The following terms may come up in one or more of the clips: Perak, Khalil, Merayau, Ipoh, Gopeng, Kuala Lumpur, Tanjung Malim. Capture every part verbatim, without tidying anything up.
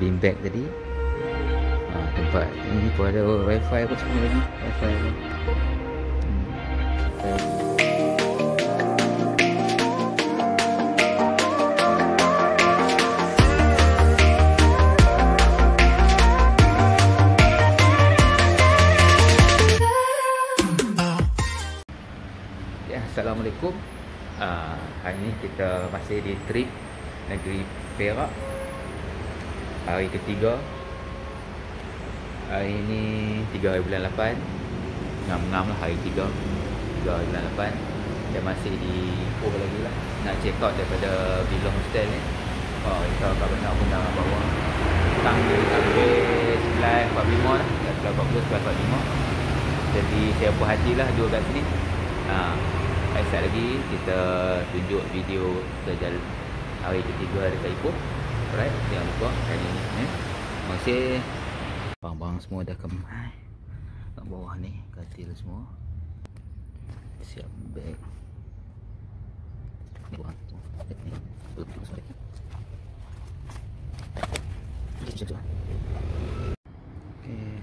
Beanbag tadi. Ha, tempat ni pun ada wifi pun semua lagi. Wifi ni. Hmm. Assalamualaikum. uh, Hari ni kita masih di trip negeri Perak, hari ketiga. Hari ni tiga hari bulan lapan, ngam-ngam lah hari tiga, tiga hari bulan lapan. Kita masih di Ipoh lagi lah. Nak check out daripada villa hostel ni. Oh, kita kat benar pun dah bawa tanggil sampai sebelas empat puluh lima lah, sebelas empat puluh, sebelas empat puluh lima. Jadi siapa hati lah dua kat sini. Haa, sekejap lagi kita tunjuk video terjalan hari ketiga dekat Ipoh. Alright, jangan lupa kali ni eh. Terima kasih. Barang-barang semua dah kemai kat bawah ni, katil semua siap beg. Ni buang tu ni, betul sorry. Jom jom. Okay.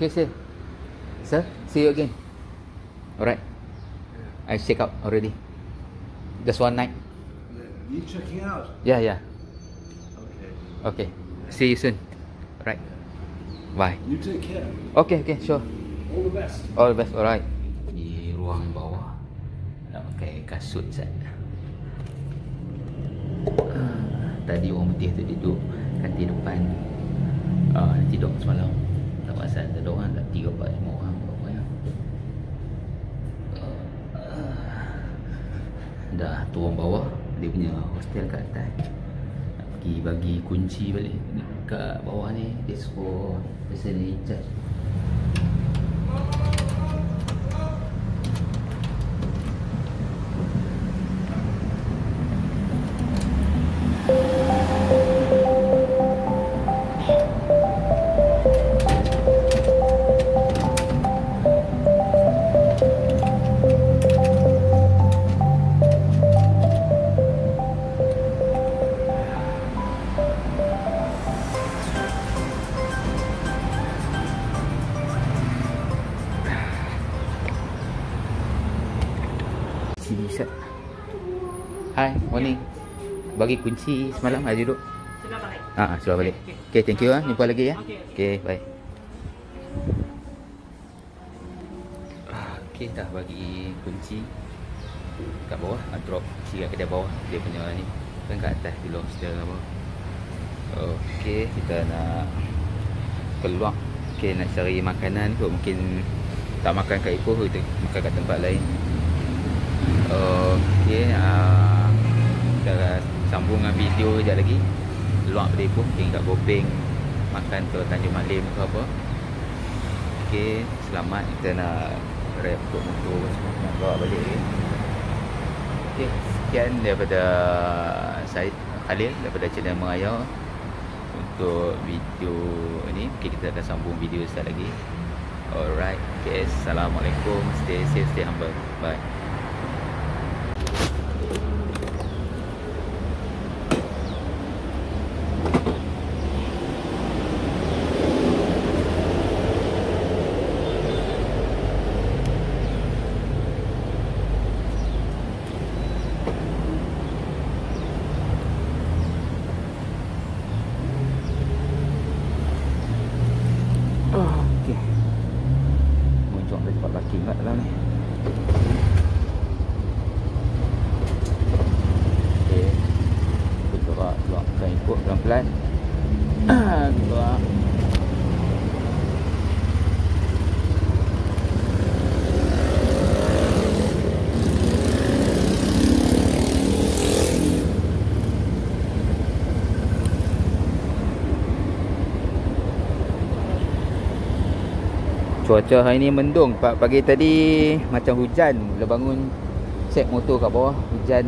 Okay sir. Sir, see you again. Alright, I check out already. Just one night. You checking out? Yeah, yeah. Okay. Okay. See you soon. Alright. Bye. You take care. Okay, okay, sure. All the best. All the best. Alright. Di ruang bawah nak pakai kasut sat. Tadi orang putih tu duduk kanti depan. Ah, tidur semalam. Tak pasal tak ada orang, tak tiga empat semua orang. Dah turun bawah, dia punya hostel kat atas. Nak pergi bagi kunci balik kat bawah ni, dia suruh person in charge. Hai, morning. Bagi kunci semalam ada duduk. Sudah balik. Ah, sudah balik. Okey, okay, thank you ah. Jumpa lagi ya. Okey, okay, bye. Okey, dah bagi kunci kat bawah, ah, drop kunci kat kedai bawah. Dia punya ni kan kat atas di lobster apa. Okey, kita nak keluar. Okey, nak cari makanan kot, mungkin tak makan kat Ipoh, kita makan kat tempat lain. Okey, uh, kita uh, sambung dengan video sekejap lagi. Luar dari Ipoh, pergi kat Gopeng, makan ke Tanjung Malim ke apa. Okey, selamat. Kita nak grab untuk motor semua, nak bawa balik. Okey, sekian daripada saya, Khalil, daripada channel Merayau untuk video ni. Okey, kita akan sambung video sekejap lagi. Alright, okay, assalamualaikum. Stay safe, stay humble. Bye. Cuaca hari ni mendung. Pagi tadi macam hujan. Bila bangun set motor kat bawah, hujan.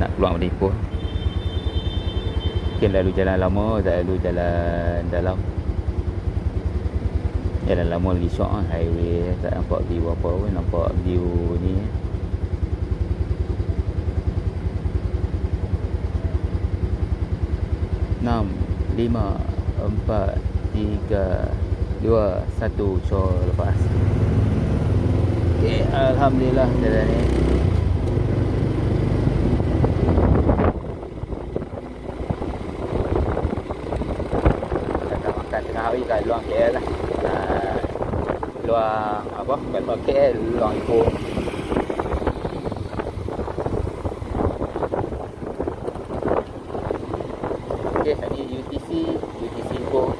Nak keluar dari Ipoh. Mungkin lalu jalan lama, tak lalu jalan dalam. Jalan lama lagi syok lah. Highway tak nampak view apa pun. Nampak view ni. enam, lima, empat, tiga, dua, satu. So, lepas. Okay, Alhamdulillah dah ni. Kita makan tengah hari kat luang K L lah. uh, Luang apa? Bukan luang K L, luang Ipoh. Okay, tadi U T C, U T C Ipoh.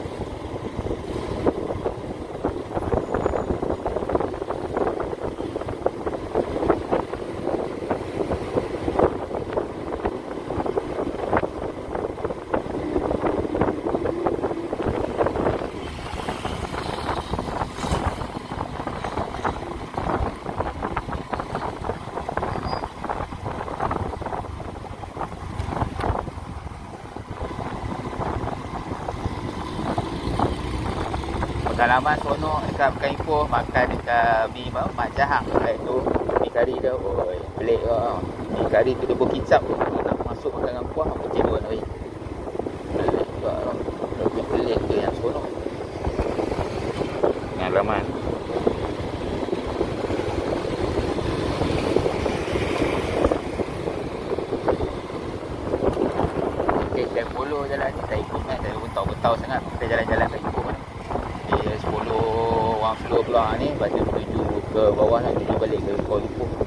Pengalaman seronok dekat Pekan Ipoh, makan dekat mi apa, mak jahang tu, mi kari dia, oi, pelik ah. Mi kari tu dia berkicap tu, nak masuk makan dengan kuah, apa cik buat oi. Pelik juga ah. Tapi pelik tu yang seronok. Pengalaman. Okey, saya follow jalan ni, tak ikut kan, tak bertau-bertau sangat. Kita jalan-jalan kat Ipoh ni. Dia sepuluh, one floor pula ni, lepas tu menuju ke bawah lah, menuju balik ke Kuala Lumpur.